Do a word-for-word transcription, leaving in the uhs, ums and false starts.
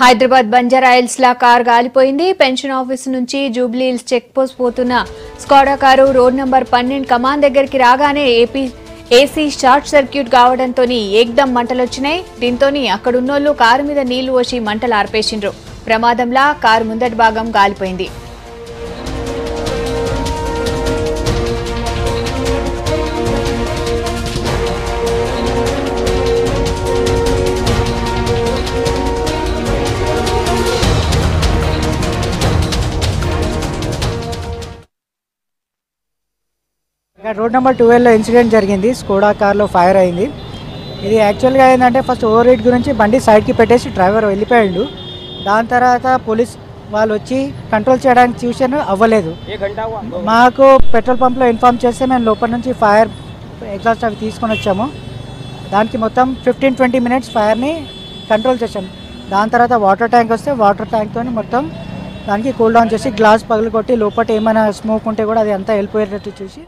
Hyderabad Banjara Hills లా car గాలిపోయింది। Pension office నుంచి జూబ్లీ హిల్స్ చెక్ పోస్ట్ పోతున్న స్కోడా కారు రోడ్ నంబర్ పన్నెండు కమాండ్ దగ్గరికి రాగానే ఏపీ ఏసీ షార్ట్ సర్క్యూట్ కావడంతోని ఏకదం మంటలు వచ్చాయి। దీంతోని అక్కడ ఉన్నోళ్ళు కారు మీద నీళ్లు పోసి మంటలు ఆర్పేసిండ్రు। ప్రమాదంలా కారు ముందటి భాగం గాలిపోయింది। रोड नंबर ट्वेल्व इंसिडेंट जरिगिंदी। स्कोडा कार फायर अयिंदी। इदी एक्चुअल फस्ट ओवर हीट गुरिंची बंडी साइड की पेट्टेसी ड्राइवर वेल्लिपोयाडु। दानि तर्वात पोलीस वाळ्ळु वच्ची कंट्रोल चेयडानिकी चूसारु, अव्वलेदु। माकु पेट्रोल पंप लो इन्फॉर्म चेस्ते मेमु लोपल नुंची फायर एग्जास्ट अवि तीसुकोनि वच्चामु। दानिकी मोत्तं फिफ्टीन ट्वेंटी मिनट्स फायर नि कंट्रोल चेसाम। दानि तर्वात वाटर टैंक वस्ते वाटर टैंक तोनि मोत्तं दानिकी कूल डाउन चेसी ग्लास पगलगొట్టి लोपट एमैना स्मोक उंटे कूडा अदि अंता हेल्प अय्येटट्टु चूसी